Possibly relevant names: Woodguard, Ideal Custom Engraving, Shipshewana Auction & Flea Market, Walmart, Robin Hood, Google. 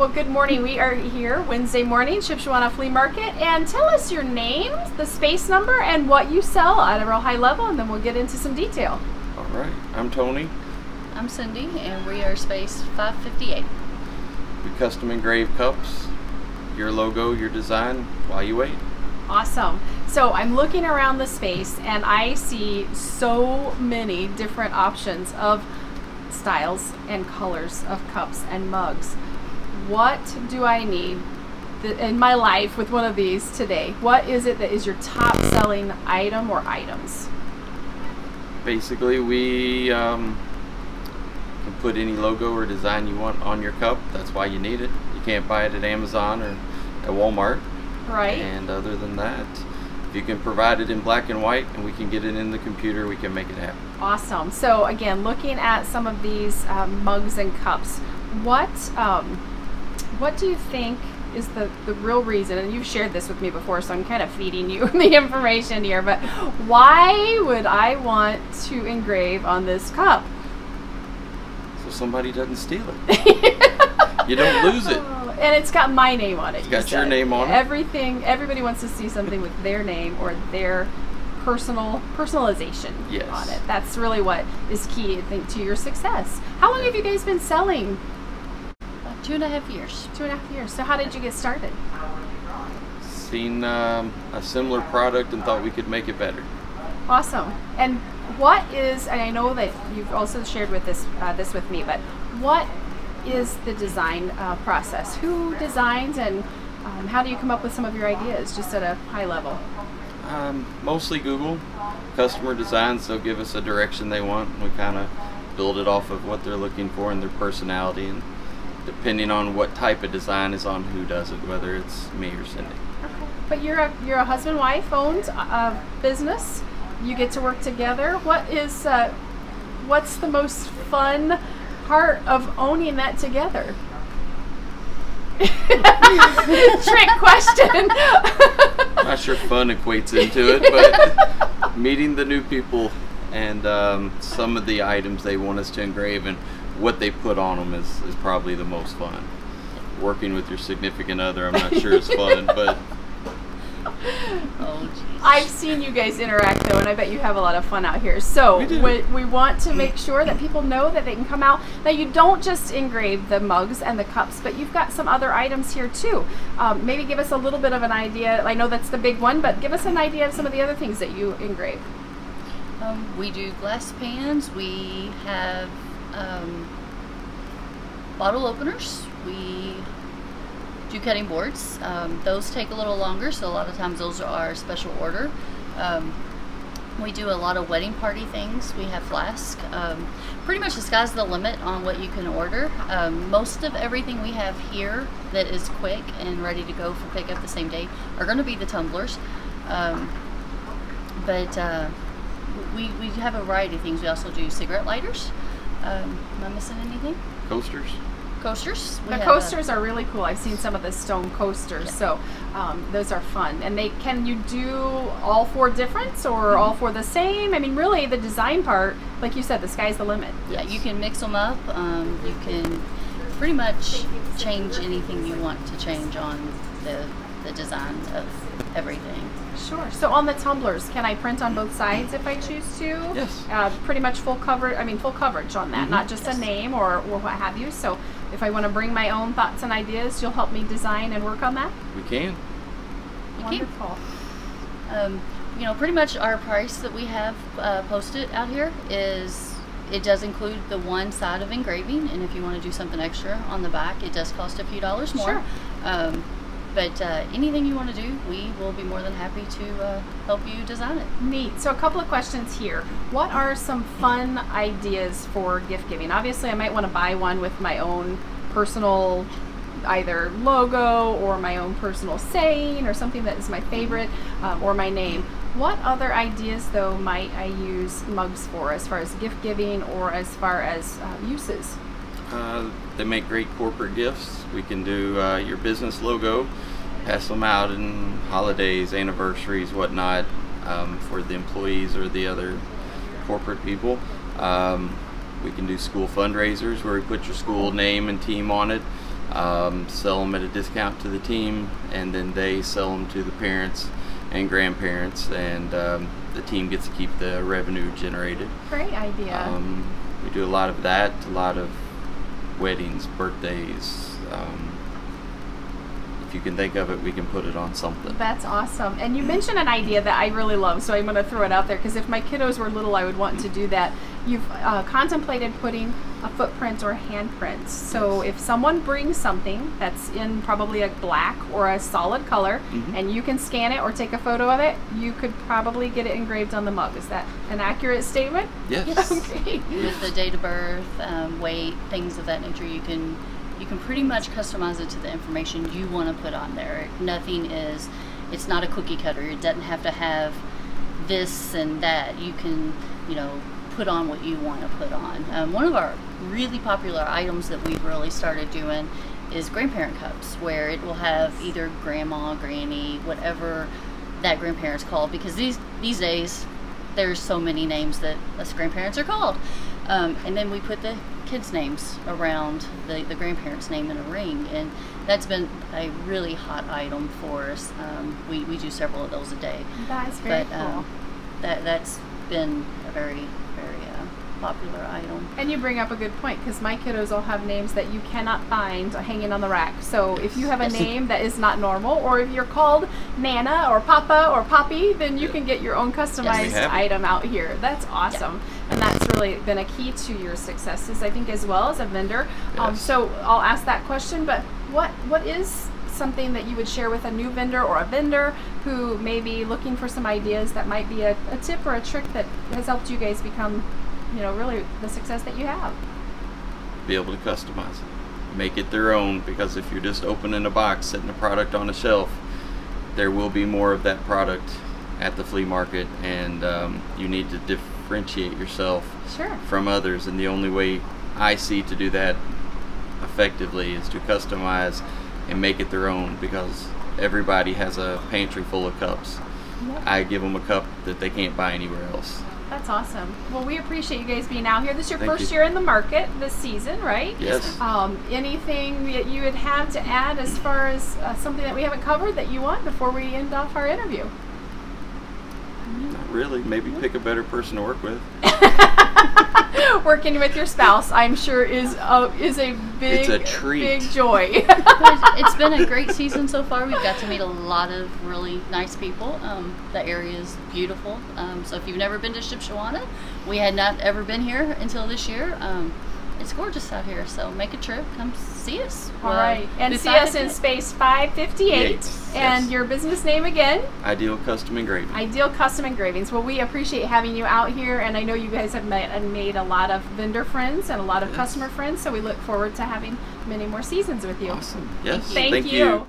Well, good morning. We are here Wednesday morning, Shipshewana Flea Market, and tell us your name, the space number, and what you sell at a real high level, and then we'll get into some detail. All right. I'm Tony. I'm Cindy, and we are space 558. We custom engrave cups, your logo, your design, while you wait. Awesome. So I'm looking around the space, and I see so many different options of styles and colors of cups and mugs. What do I need in my life with one of these today? What is it that is your top selling item or items? Basically, we can put any logo or design you want on your cup. That's why you need it. You can't buy it at Amazon or at Walmart. Right. And other than that, if you can provide it in black and white and we can get it in the computer, we can make it happen. Awesome. So again, looking at some of these mugs and cups, what do you think is the real reason, and you've shared this with me before, so I'm kind of feeding you the information here, but why would I want to engrave on this cup? So somebody doesn't steal it. You don't lose it. And it's got my name on it. It's got your name on it. Everything, everybody wants to see something with their name or their personalization on it. That's really what is key, I think, to your success. How long have you guys been selling? 2.5 years. 2.5 years. So how did you get started? Seen a similar product and thought we could make it better. Awesome. And what is, and I know that you've also shared with this this with me, but what is the design process? Who designs, and how do you come up with some of your ideas, just at a high level? Mostly Google. Customer designs, they'll give us a direction they want, and we kind of build it off of what they're looking for and their personality, and depending on what type of design is on who does it, whether it's me or Cindy. Okay. But you're a husband-wife owned business. You get to work together. What is what's the most fun part of owning that together? Trick question. I'm not sure fun equates into it, but meeting the new people and some of the items they want us to engrave and what they put on them is probably the most fun. Working with your significant other, I'm not sure it's fun, but I've seen you guys interact though, and I bet you have a lot of fun out here. So we want to make sure that people know that they can come out. Now, you don't just engrave the mugs and the cups, but you've got some other items here too. Maybe give us a little bit of an idea. I know that's the big one, but give us an idea of some of the other things that you engrave. We do glass pans. We have bottle openers. We do cutting boards. Those take a little longer, so a lot of times those are our special order. We do a lot of wedding party things. We have flask. Pretty much the sky's the limit on what you can order. Most of everything we have here that is quick and ready to go for pickup the same day are going to be the tumblers. But we have a variety of things. We also do cigarette lighters. Am I missing anything? Coasters. Coasters. The coasters are really cool. I've seen some of the stone coasters, so those are fun. And they can you do all four different or all four the same? I mean, really, the design part, like you said, the sky's the limit. Yeah, you can mix them up. You can pretty much change anything you want to change on the design of everything. Sure. So on the tumblers, can I print on both sides if I choose to? Yes. Pretty much full coverage. I mean, full coverage on that, not just a name or what have you. So if I want to bring my own thoughts and ideas, you'll help me design and work on that? We can. Wonderful. You know, pretty much our price that we have posted out here is, it does include the one side of engraving, and if you want to do something extra on the back, it does cost a few dollars more. Sure. But anything you want to do, we will be more than happy to help you design it. Neat. So a couple of questions here. What are some fun ideas for gift giving? Obviously, I might want to buy one with my own personal either logo or my own personal saying or something that is my favorite or my name. What other ideas, though, might I use mugs for as far as gift giving or as far as uses? They make great corporate gifts. We can do your business logo, pass them out in holidays, anniversaries, whatnot, for the employees or the other corporate people. We can do school fundraisers where we put your school name and team on it. sell them at a discount to the team, and then they sell them to the parents and grandparents, and the team gets to keep the revenue generated. Great idea. We do a lot of that, a lot of weddings, birthdays. If you can think of it, we can put it on something. That's awesome. And you mentioned an idea that I really love, so I'm going to throw it out there, because if my kiddos were little, I would want to do that. You've contemplated putting a footprint or handprints. So if someone brings something that's in probably a black or a solid color, and you can scan it or take a photo of it, you could probably get it engraved on the mug. Is that an accurate statement? Yes. Okay. With the date of birth, weight, things of that nature, you can pretty much customize it to the information you want to put on there. It's not a cookie cutter. It doesn't have to have this and that. You can, you know, put on what you want to put on. One of our really popular items that we've really started doing is grandparent cups, where it will have either grandma, granny, whatever that grandparent's called, because these days there's so many names that us grandparents are called. And then we put the kids' names around the grandparents' name in a ring, and that's been a really hot item for us. We do several of those a day. That's very cool. That's been a very, very popular item. And you bring up a good point, because my kiddos all have names that you cannot find hanging on the rack. So if you have a name that is not normal, or if you're called Nana or Papa or Poppy, then you can get your own customized item out here. That's awesome. Yeah. And that's really been a key to your successes, I think, as well as a vendor. So I'll ask that question, but what is something that you would share with a new vendor or a vendor who may be looking for some ideas that might be a tip or a trick that has helped you guys become, you know, really the success that you have? Be able to customize it. Make it their own, because if you're just opening a box, setting a product on a shelf, there will be more of that product at the flea market, and you need to differentiate yourself from others, and the only way I see to do that effectively is to customize and make it their own, because everybody has a pantry full of cups. I give them a cup that they can't buy anywhere else. That's awesome. Well, we appreciate you guys being out here. This is your first year in the market this season, right? Yes. Anything that you would have to add as far as something that we haven't covered that you want before we end off our interview? Not really. Maybe pick a better person to work with. Working with your spouse, I'm sure, is a big joy. It's been a great season so far. We've got to meet a lot of really nice people. The area is beautiful. So if you've never been to Shipshewana, we had not ever been here until this year. It's gorgeous out here, so make a trip. Come see us. All right. And see us in space 558. Yes. And your business name again? Ideal Custom Engraving. Ideal Custom Engravings. Well, we appreciate having you out here, and I know you guys have met and made a lot of vendor friends and a lot of customer friends, so we look forward to having many more seasons with you. Awesome. Yes. Thank you.